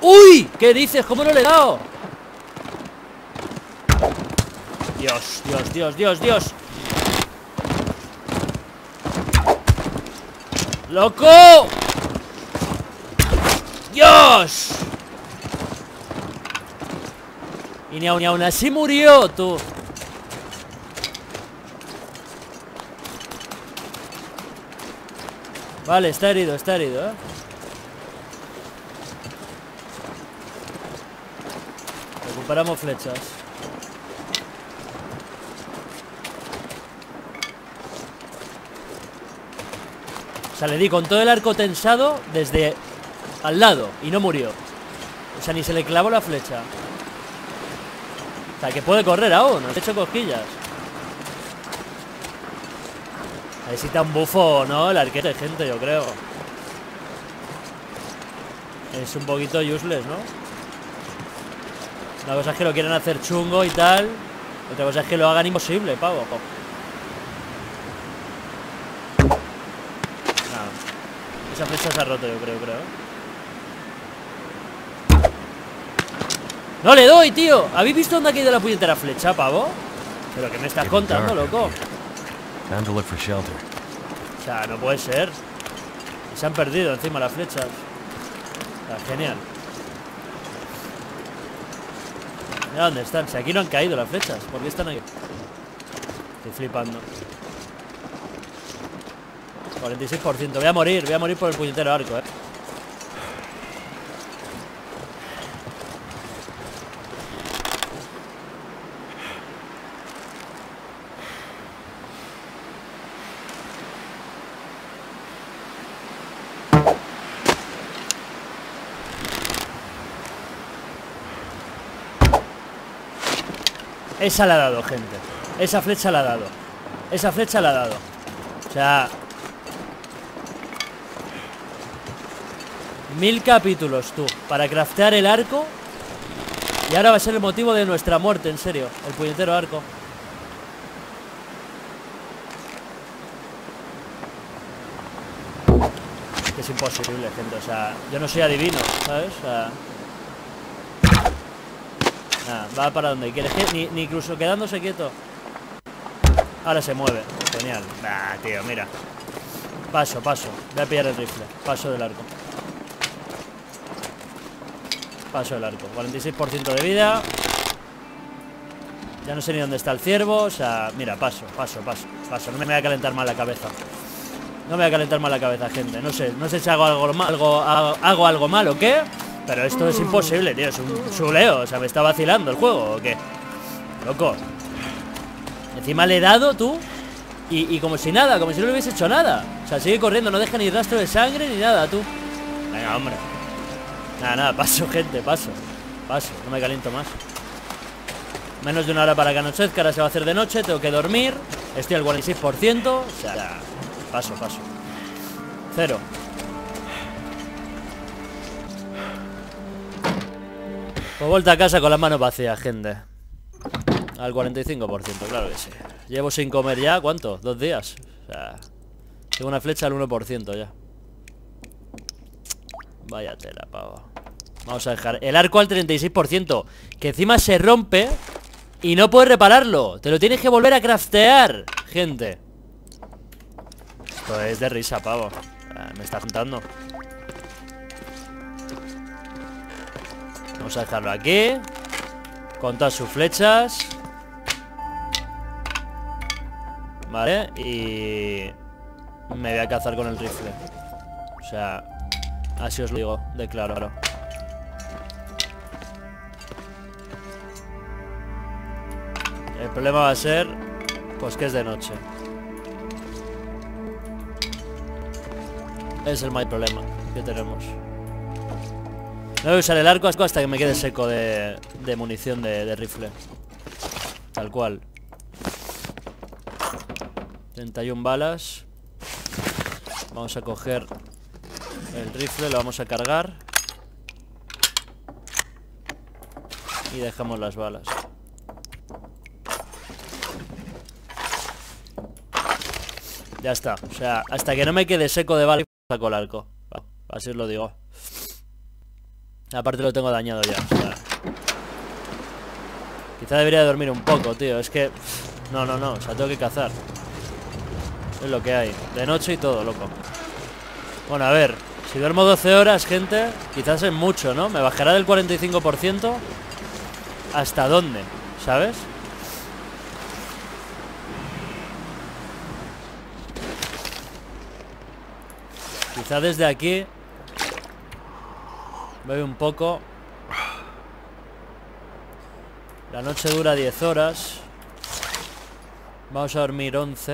¡Uy! ¿Qué dices? ¿Cómo no le he dado? Dios, Dios, Dios, Dios, Dios. ¡Loco! ¡Dios! Y ni aún así murió, tú. Vale, está herido, ¿eh? Recuperamos flechas. O sea, le di con todo el arco tensado desde al lado y no murió. O sea, ni se le clavó la flecha. O sea, que puede correr aún, nos ha hecho cosquillas. Necesita un bufo, ¿no? El arquete, gente, yo creo. Es un poquito useless, ¿no? Una cosa es que lo quieran hacer chungo y tal. Otra cosa es que lo hagan imposible, pavo. Esa flecha se ha roto, yo creo. ¡No le doy, tío! ¿Habéis visto dónde ha caído la puñetera flecha, pavo? ¿Pero qué me estás contando, loco? O sea, no puede ser. Se han perdido encima las flechas. O sea, genial. Mira dónde están. Si aquí no han caído las flechas. ¿Por qué están aquí? Estoy flipando. 46%, voy a morir por el puñetero arco, eh. Esa la ha dado, gente. Esa flecha la ha dado. Esa flecha la ha dado. O sea... 1000 capítulos, tú, para craftear el arco. Y ahora va a ser el motivo de nuestra muerte, en serio. El puñetero arco. Es que es imposible, gente, o sea, yo no soy adivino, ¿sabes? O sea, nada, va para donde quieres, ni incluso quedándose quieto. Ahora se mueve, genial. Nah, tío, mira. Paso, paso, voy a pillar el rifle. Paso del arco. Paso el arco, 46% de vida. Ya no sé ni dónde está el ciervo. O sea, mira, paso, paso, paso, paso. No me voy a calentar más la cabeza. No me voy a calentar más la cabeza, gente. No sé si hago algo mal o qué. Pero esto es imposible, tío. Es un chuleo, o sea, me está vacilando el juego o qué. Loco. Encima le he dado, tú. Y como si nada, como si no le hubiese hecho nada. O sea, sigue corriendo, no deja ni rastro de sangre ni nada, tú. Venga, hombre. Nada, nada, paso, gente, paso. Paso, no me caliento más. Menos de una hora para que anochezca, ahora se va a hacer de noche, tengo que dormir. Estoy al 46%, o sea, paso. Cero. Pues vuelta a casa con las manos vacías, gente. Al 45%, claro que sí. Llevo sin comer ya, ¿cuánto? 2 días. O sea, tengo una flecha al 1% ya. Vaya tela, pavo. Vamos a dejar el arco al 36%, que encima se rompe y no puedes repararlo. Te lo tienes que volver a craftear, gente. Esto es de risa, pavo. Me está juntando. Vamos a dejarlo aquí, con todas sus flechas. Vale, y me voy a cazar con el rifle. O sea, así os lo digo, de claro. El problema va a ser, pues que es de noche. Es el mal problema que tenemos. No voy a usar el arco hasta que me quede seco de munición de rifle. Tal cual. 31 balas. Vamos a coger el rifle, lo vamos a cargar. Y dejamos las balas. Ya está, o sea, hasta que no me quede seco de balas saco el arco. Así os lo digo. Aparte lo tengo dañado ya, o sea. Quizá debería dormir un poco, tío. Es que... No, o sea, tengo que cazar. Es lo que hay. De noche y todo, loco. Bueno, a ver. Si duermo 12 horas, gente, quizás es mucho, ¿no? Me bajará del 45%. ¿Hasta dónde? ¿Sabes? Quizá desde aquí... Bebe un poco. La noche dura 10 horas. Vamos a dormir 11.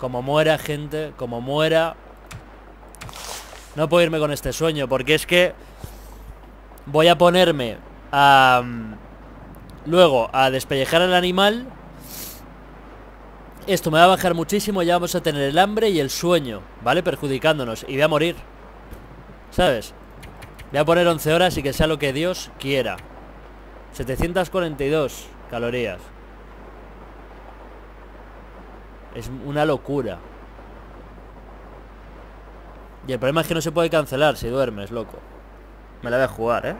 Como muera, gente. Como muera. No puedo irme con este sueño, porque es que voy a ponerme a... Luego a despellejar al animal. Esto me va a bajar muchísimo. Ya vamos a tener el hambre y el sueño, ¿vale? Perjudicándonos. Y voy a morir, ¿sabes? Voy a poner 11 horas y que sea lo que Dios quiera. 742 calorías. Es una locura. Y el problema es que no se puede cancelar si duermes, loco. Me la voy a jugar, ¿eh?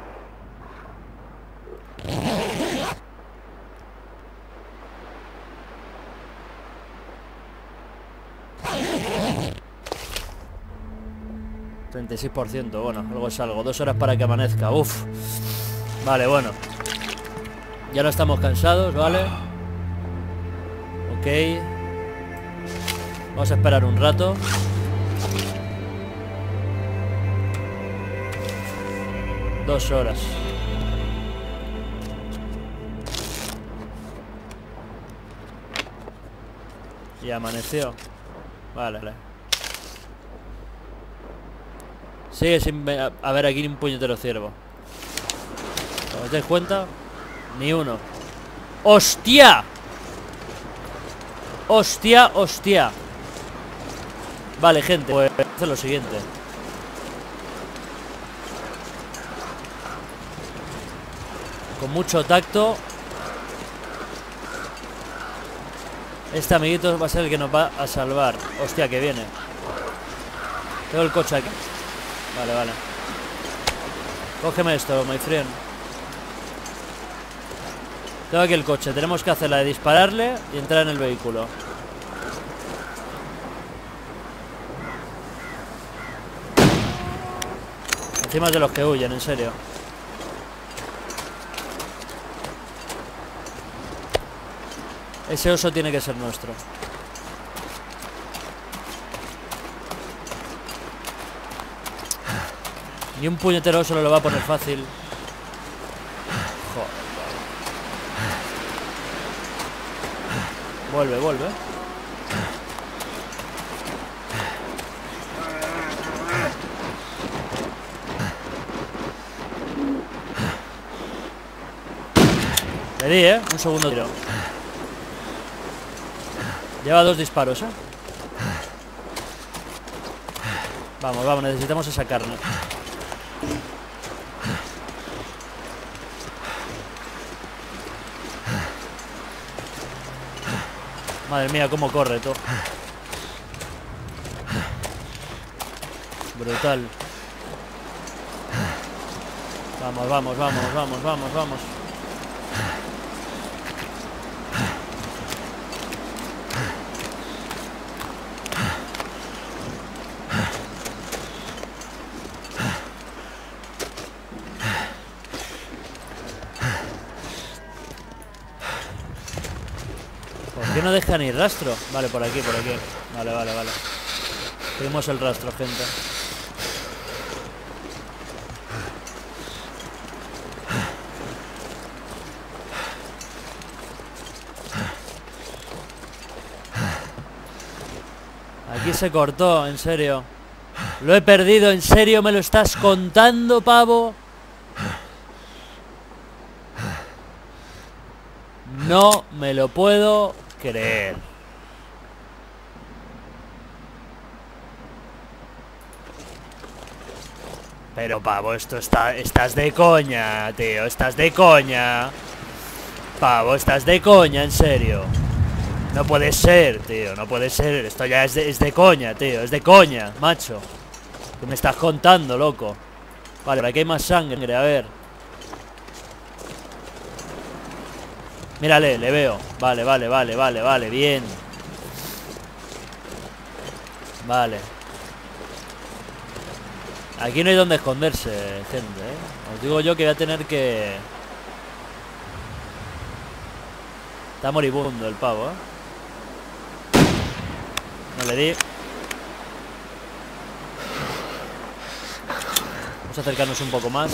...36%, bueno, algo es algo... 2 horas para que amanezca, uff... Vale, bueno... Ya no estamos cansados, ¿vale? Ok... Vamos a esperar un rato... ...2 horas... Y amaneció... Vale... Sigue sin haber aquí ni un puñetero ciervo. ¿Os dais cuenta? Ni uno. ¡Hostia! ¡Hostia! Vale, gente, pues voy a hacer lo siguiente. Con mucho tacto. Este amiguito va a ser el que nos va a salvar. Hostia, que viene. Tengo el coche aquí. Vale. Cógeme esto, my friend. Tengo aquí el coche. Tenemos que hacer la de dispararle y entrar en el vehículo. Encima de los que huyen, en serio. Ese oso tiene que ser nuestro. Y un puñetero solo lo va a poner fácil. Joder. Vuelve. Le di, un segundo tiro. Lleva 2 disparos, Vamos, vamos, necesitamos esa carne. Madre mía, cómo corre todo. Brutal. Vamos, vamos, vamos, vamos, vamos, vamos. No deja ni rastro. Vale, por aquí, por aquí. Vale, vale, vale. Seguimos el rastro, gente. Aquí se cortó, en serio. Lo he perdido, en serio. ¿Me lo estás contando, pavo? No me lo puedo creer. Pero pavo, esto está... Estás de coña, tío. Estás de coña. Pavo, estás de coña, en serio. No puede ser, tío. No puede ser. Esto ya es de coña, tío. Es de coña, macho. ¿Qué me estás contando, loco? Vale, por aquí hay más sangre, a ver. Mírale, le veo. Vale, vale, vale, vale, vale, bien. Vale. Aquí no hay donde esconderse, gente, Os digo yo que voy a tener que... Está moribundo el pavo, No le di. Vamos a acercarnos un poco más.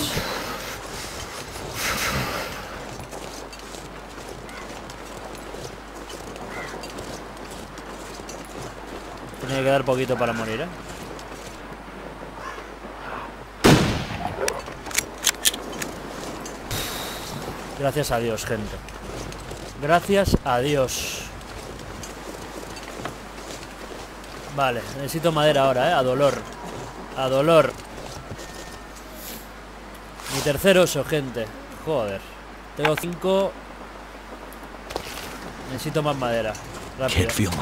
Tiene que dar poquito para morir, Gracias a Dios, gente. Gracias a Dios. Vale, necesito madera ahora, A dolor. A dolor. Mi tercer oso, gente. Joder. Tengo 5. Necesito más madera. Rápido.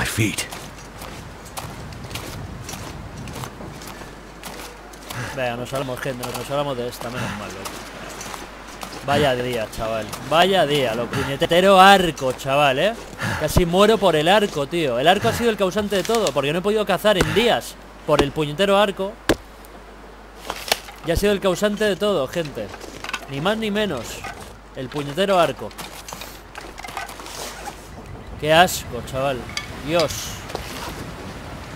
Venga, nos salvamos, gente, nos salvamos de esta, menos mal, loco. Vaya día, chaval. Vaya día, lo puñetero arco, chaval, Casi muero por el arco, tío. El arco ha sido el causante de todo, porque no he podido cazar en días por el puñetero arco. Y ha sido el causante de todo, gente. Ni más ni menos. El puñetero arco. Qué asco, chaval. Dios.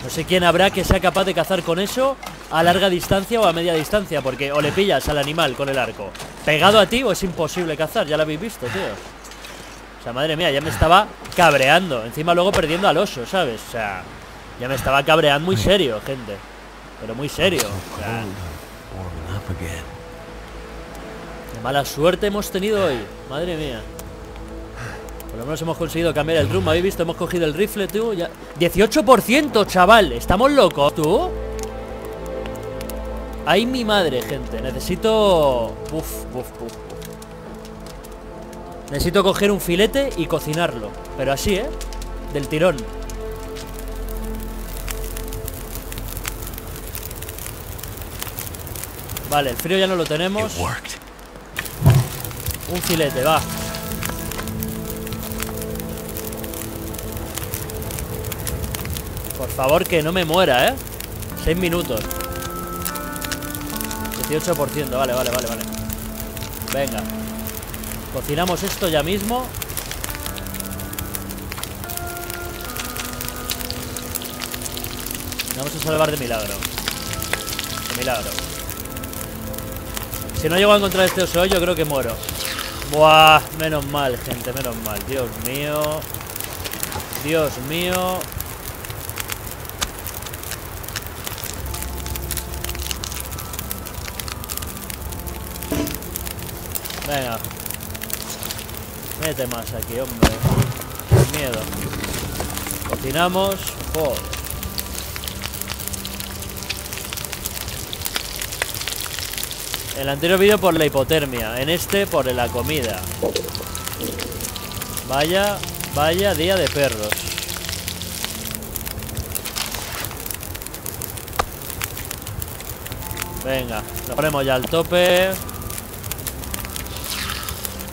No sé quién habrá que sea capaz de cazar con eso a larga distancia o a media distancia, porque o le pillas al animal con el arco pegado a ti o es imposible cazar, ya lo habéis visto, tío. O sea, madre mía, ya me estaba cabreando. Encima luego perdiendo al oso, ¿sabes? O sea, ya me estaba cabreando muy serio, gente. Pero muy serio. O sea, qué mala suerte hemos tenido hoy. Madre mía. Por lo menos hemos conseguido cambiar el rumbo, ¿habéis visto? Hemos cogido el rifle, tú ya... 18%, chaval. ¿Estamos locos, tú? ¡Ay, mi madre, gente! Necesito... Uf, uf, uf. Necesito coger un filete y cocinarlo. Pero así, Del tirón. Vale, el frío ya no lo tenemos. Un filete, va. Por favor, que no me muera, 6 minutos. 18%, vale, vale, vale, vale. Venga. Cocinamos esto ya mismo. Vamos a salvar de milagro. De milagro. Si no llego a encontrar este oso hoy, yo creo que muero. Buah, menos mal, gente, menos mal. Dios mío. Dios mío. Venga. mete más aquí, hombre. Sin miedo. Cocinamos. Joder. En el anterior vídeo por la hipotermia. En este por la comida. Vaya, vaya día de perros. Venga, lo ponemos ya al tope.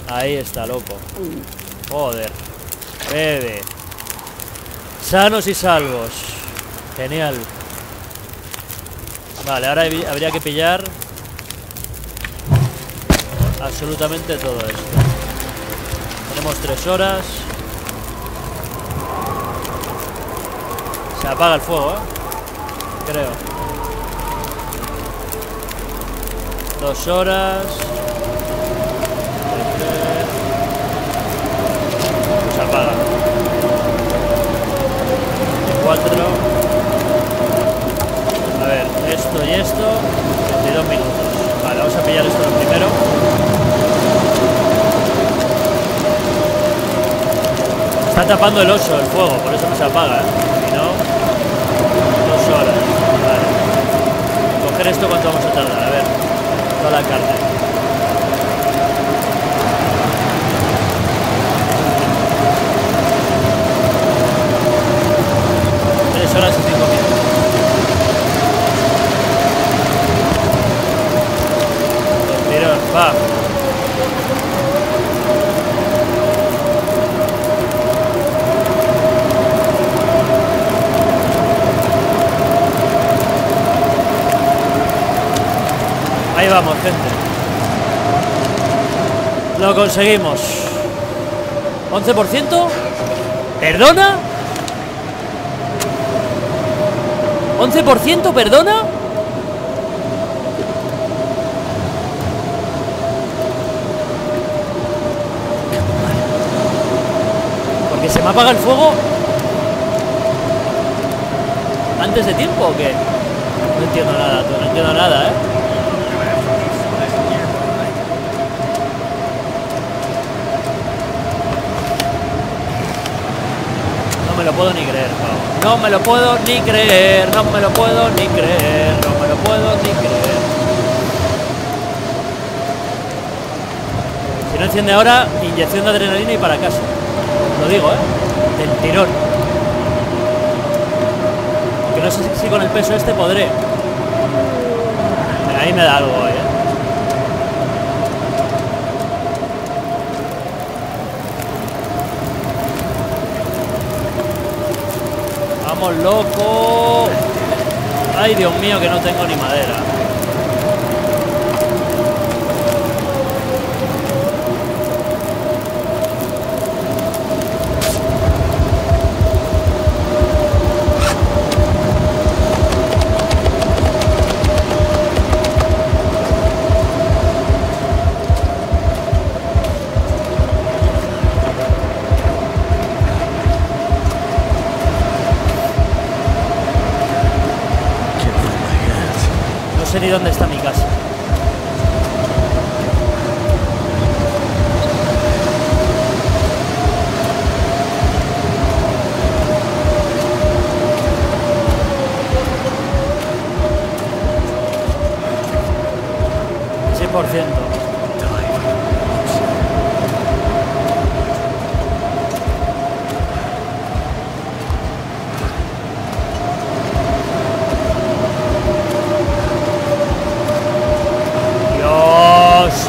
Ahí está, loco. Joder. Bebe. Sanos y salvos. Genial. Vale, ahora habría que pillar absolutamente todo esto. Tenemos 3 horas. Se apaga el fuego, ¿eh? Creo. 2 horas. Se apaga. 4. A ver, esto y esto. 22 minutos. Vale, vamos a pillar esto primero. Está tapando el oso el fuego, por eso no se apaga. Si no, 2 horas. Vale. Coger esto, ¿cuánto vamos a tardar? A ver. Toda la carne. Tres horas y 5 minutos. El tirón va. Ahí vamos, gente. Lo conseguimos. 11%. ¿Perdona? 11%, ¿perdona? Porque se me apaga el fuego antes de tiempo, ¿o qué? No entiendo nada, no entiendo nada, ¿eh? No me lo puedo ni creer, no. No me lo puedo ni creer, no me lo puedo ni creer, no me lo puedo ni creer. Si no enciende ahora, inyección de adrenalina y para casa. Lo digo, ¿eh? Del tirón. Aunque no sé si con el peso este podré. Ahí me da algo, ¿eh? Vamos, loco. Ay, Dios mío, que no tengo ni madera. ¿Y dónde está mi casa?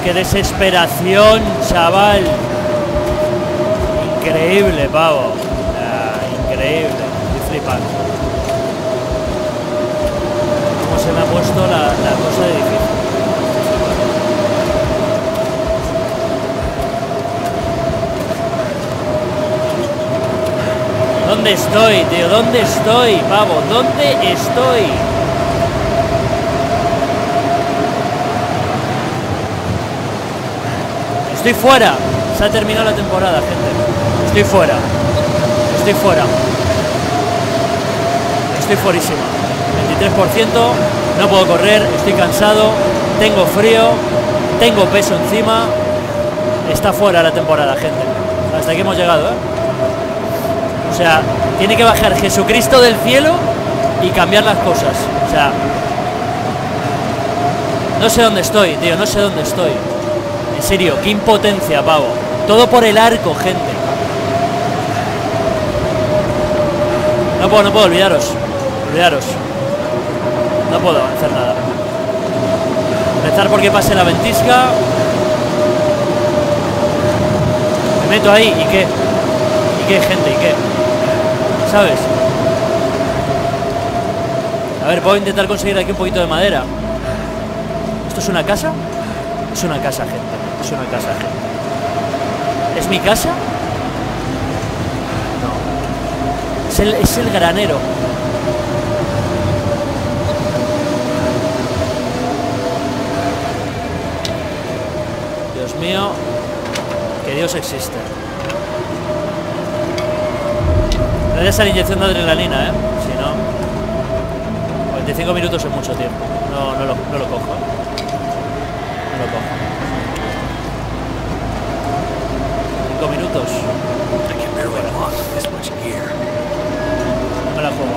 ¡Qué desesperación, chaval! Increíble, pavo. Ah, increíble. Estoy flipando. Cómo se me ha puesto la cosa de difícil. ¿Dónde estoy, tío? ¿Dónde estoy, pavo? ¿Dónde estoy? Estoy fuera. Se ha terminado la temporada, gente. Estoy fuera. Estoy fuera. Estoy fuerísimo. 23%. No puedo correr. Estoy cansado. Tengo frío. Tengo peso encima. Está fuera la temporada, gente. Hasta aquí hemos llegado, ¿eh? O sea, tiene que bajar Jesucristo del cielo y cambiar las cosas. O sea, no sé dónde estoy, tío, no sé dónde estoy. En serio, qué impotencia, pavo. Todo por el arco, gente. No puedo olvidaros. Olvidaros. No puedo hacer nada. Empezar porque pase la ventisca. Me meto ahí, ¿y qué? ¿Y qué, gente? ¿Y qué? ¿Sabes? A ver, puedo intentar conseguir aquí un poquito de madera. ¿Esto es una casa? Es una casa, gente. Es una casa, gente. ¿Es mi casa? No. Es el granero. Dios mío. Que Dios existe. Gracias a la inyección de adrenalina, ¿eh? Si no... 45 minutos es mucho tiempo. No lo cojo, ¿eh? No lo cojo. 5 minutos. No la juego.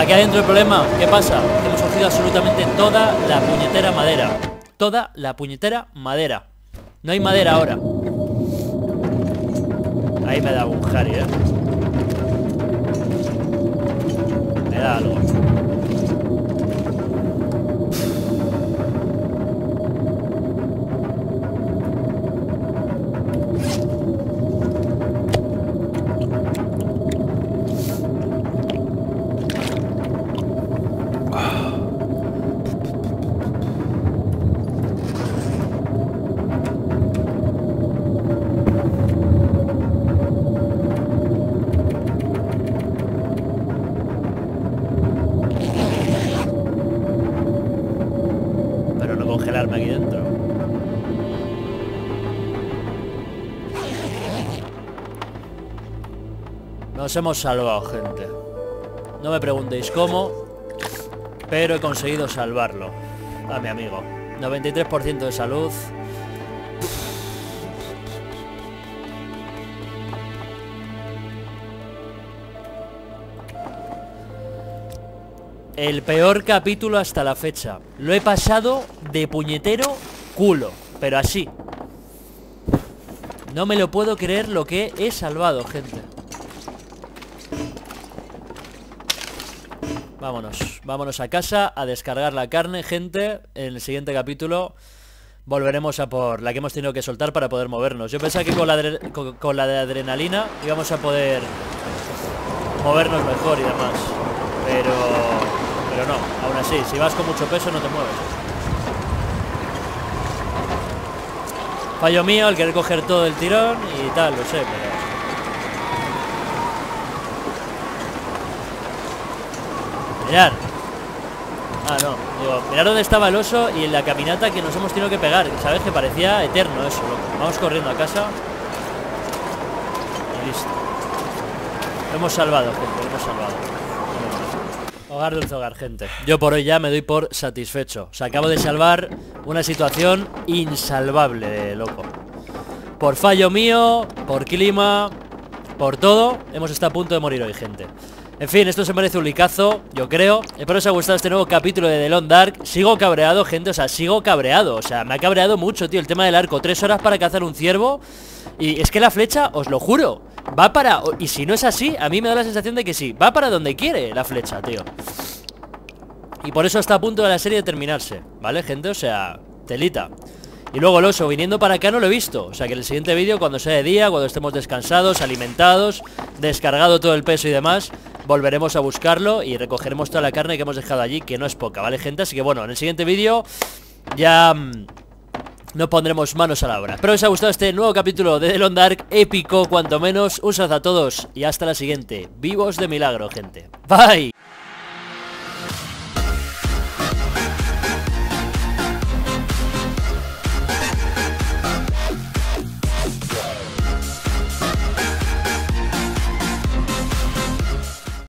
Aquí adentro el problema. ¿Qué pasa? Que hemos cogido absolutamente toda la puñetera madera. Toda la puñetera madera. No hay madera ahora. Ahí me da un jari, ¿eh? Me da algo. Nos hemos salvado, gente. No me preguntéis cómo, pero he conseguido salvarlo a mi amigo. 93% de salud. El peor capítulo hasta la fecha. Lo he pasado de puñetero culo, pero así. No me lo puedo creer lo que he salvado, gente. Vámonos, vámonos a casa a descargar la carne, gente. En el siguiente capítulo volveremos a por la que hemos tenido que soltar para poder movernos. Yo pensaba que con la de adrenalina íbamos a poder movernos mejor y demás. Pero no, aún así, si vas con mucho peso no te mueves. Fallo mío, el querer coger todo el tirón y tal, lo sé, pero... Mirad. Ah, no. Digo, mirad dónde estaba el oso y en la caminata que nos hemos tenido que pegar. ¿Sabes? Que parecía eterno eso, loco. Vamos corriendo a casa. Y listo. Lo hemos salvado, gente. Lo hemos salvado. Hogar dulce hogar, gente. Yo por hoy ya me doy por satisfecho. O sea, acabo de salvar una situación insalvable, loco. Por fallo mío, por clima, por todo, hemos estado a punto de morir hoy, gente. En fin, esto se merece un licazo, yo creo. Espero os haya gustado este nuevo capítulo de The Long Dark. Sigo cabreado, gente, o sea, sigo cabreado. O sea, me ha cabreado mucho, tío, el tema del arco. 3 horas para cazar un ciervo. Y es que la flecha, os lo juro, va para... Y si no es así, a mí me da la sensación de que sí. Va para donde quiere la flecha, tío. Y por eso está a punto de la serie de terminarse, ¿vale, gente? O sea, telita. Y luego el oso viniendo para acá no lo he visto. O sea que en el siguiente vídeo, cuando sea de día, cuando estemos descansados, alimentados, descargado todo el peso y demás, volveremos a buscarlo y recogeremos toda la carne que hemos dejado allí, que no es poca, ¿vale, gente? Así que bueno, en el siguiente vídeo ya nos pondremos manos a la obra. Espero que os haya gustado este nuevo capítulo de The Long Dark, épico cuanto menos. Un saludo a todos y hasta la siguiente. Vivos de milagro, gente. Bye.